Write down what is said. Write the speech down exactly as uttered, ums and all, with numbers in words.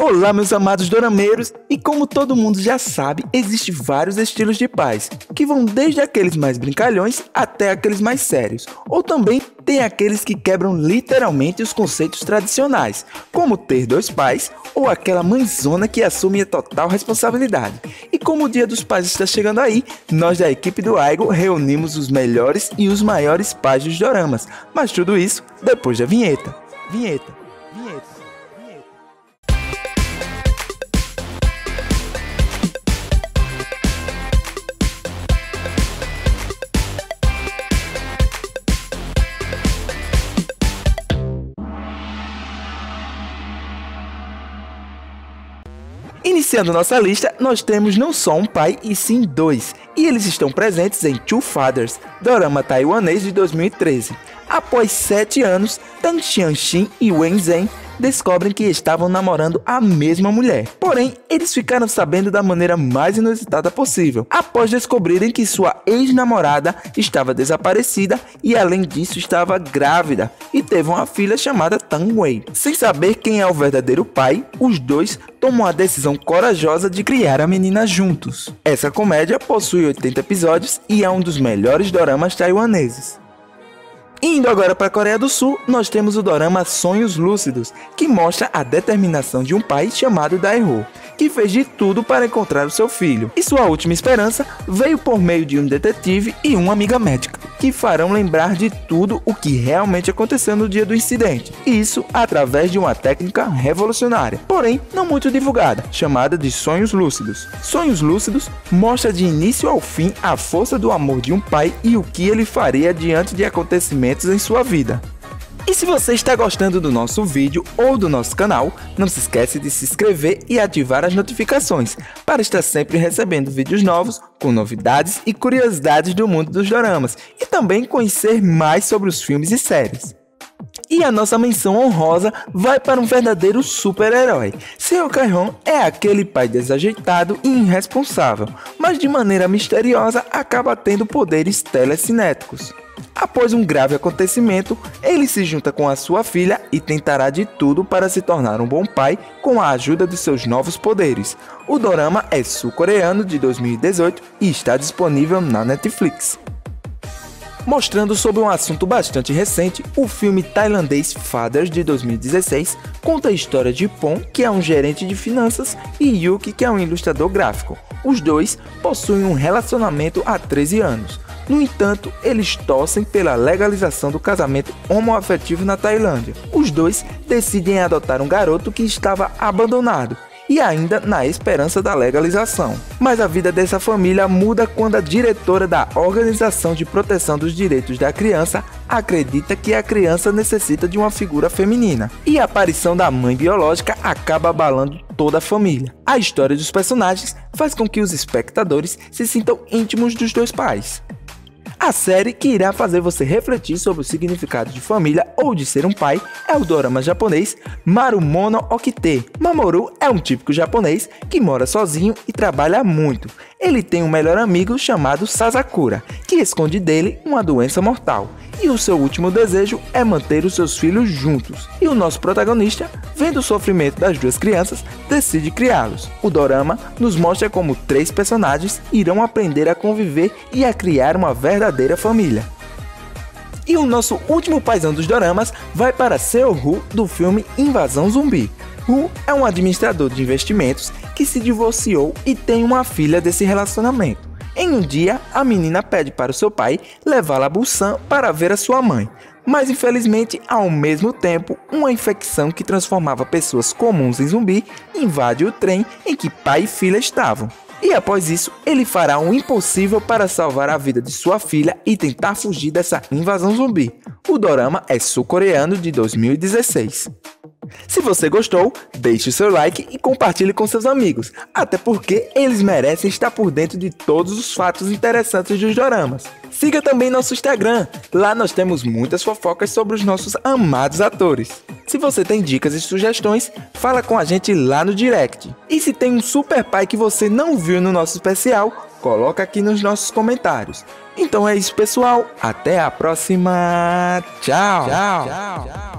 Olá, meus amados dorameiros! E como todo mundo já sabe, existem vários estilos de paz, que vão desde aqueles mais brincalhões até aqueles mais sérios, ou também tem aqueles que quebram literalmente os conceitos tradicionais, como ter dois pais ou aquela mãezona que assume a total responsabilidade. E como o Dia dos Pais está chegando aí, nós da equipe do Aigo reunimos os melhores e os maiores pais dos doramas, mas tudo isso depois da vinheta. Vinheta, vinheta. Iniciando nossa lista, nós temos não só um pai e sim dois, e eles estão presentes em Two Fathers, dorama taiwanês de dois mil e treze. Após sete anos, Tang Xianxin e Wen Zhen descobrem que estavam namorando a mesma mulher. Porém, eles ficaram sabendo da maneira mais inusitada possível, após descobrirem que sua ex-namorada estava desaparecida e além disso estava grávida e teve uma filha chamada Tang Wei. Sem saber quem é o verdadeiro pai, os dois tomam a decisão corajosa de criar a menina juntos. Essa comédia possui oitenta episódios e é um dos melhores doramas taiwaneses. Indo agora para a Coreia do Sul, nós temos o dorama Sonhos Lúcidos, que mostra a determinação de um pai chamado Dae-ho, que fez de tudo para encontrar o seu filho, e sua última esperança veio por meio de um detetive e uma amiga médica, que farão lembrar de tudo o que realmente aconteceu no dia do incidente, isso através de uma técnica revolucionária, porém não muito divulgada, chamada de Sonhos Lúcidos. Sonhos Lúcidos mostra de início ao fim a força do amor de um pai e o que ele faria diante de acontecimentos em sua vida. E se você está gostando do nosso vídeo ou do nosso canal, não se esquece de se inscrever e ativar as notificações para estar sempre recebendo vídeos novos com novidades e curiosidades do mundo dos doramas e também conhecer mais sobre os filmes e séries. E a nossa menção honrosa vai para um verdadeiro super-herói. Seo Woo é aquele pai desajeitado e irresponsável, mas de maneira misteriosa acaba tendo poderes telecinéticos. Após um grave acontecimento, ele se junta com a sua filha e tentará de tudo para se tornar um bom pai com a ajuda dos seus novos poderes. O dorama é sul-coreano de dois mil e dezoito e está disponível na Netflix. Mostrando sobre um assunto bastante recente, o filme tailandês Fathers de dois mil e dezesseis conta a história de Pon, que é um gerente de finanças, e Yuki, que é um ilustrador gráfico. Os dois possuem um relacionamento há treze anos. No entanto, eles torcem pela legalização do casamento homoafetivo na Tailândia. Os dois decidem adotar um garoto que estava abandonado e ainda na esperança da legalização. Mas a vida dessa família muda quando a diretora da Organização de Proteção dos Direitos da Criança acredita que a criança necessita de uma figura feminina, e a aparição da mãe biológica acaba abalando toda a família. A história dos personagens faz com que os espectadores se sintam íntimos dos dois pais. A série que irá fazer você refletir sobre o significado de família ou de ser um pai é o dorama japonês Marumono Okite. Mamoru é um típico japonês que mora sozinho e trabalha muito. Ele tem um melhor amigo chamado Sasakura, que esconde dele uma doença mortal. E o seu último desejo é manter os seus filhos juntos. E o nosso protagonista, vendo o sofrimento das duas crianças, decide criá-los. O dorama nos mostra como três personagens irão aprender a conviver e a criar uma verdadeira família. E o nosso último paizão dos doramas vai para Seo Woo, do filme Invasão Zumbi. Woo é um administrador de investimentos que se divorciou e tem uma filha desse relacionamento. Em um dia, a menina pede para o seu pai levá-la a Busan para ver a sua mãe, mas infelizmente, ao mesmo tempo, uma infecção que transformava pessoas comuns em zumbi invade o trem em que pai e filha estavam. E após isso, ele fará o impossível para salvar a vida de sua filha e tentar fugir dessa invasão zumbi. O dorama é sul-coreano de dois mil e dezesseis. Se você gostou, deixe o seu like e compartilhe com seus amigos, até porque eles merecem estar por dentro de todos os fatos interessantes dos doramas. Siga também nosso Instagram, lá nós temos muitas fofocas sobre os nossos amados atores. Se você tem dicas e sugestões, fala com a gente lá no direct. E se tem um super pai que você não viu no nosso especial, coloca aqui nos nossos comentários. Então é isso pessoal, até a próxima, tchau! tchau, tchau.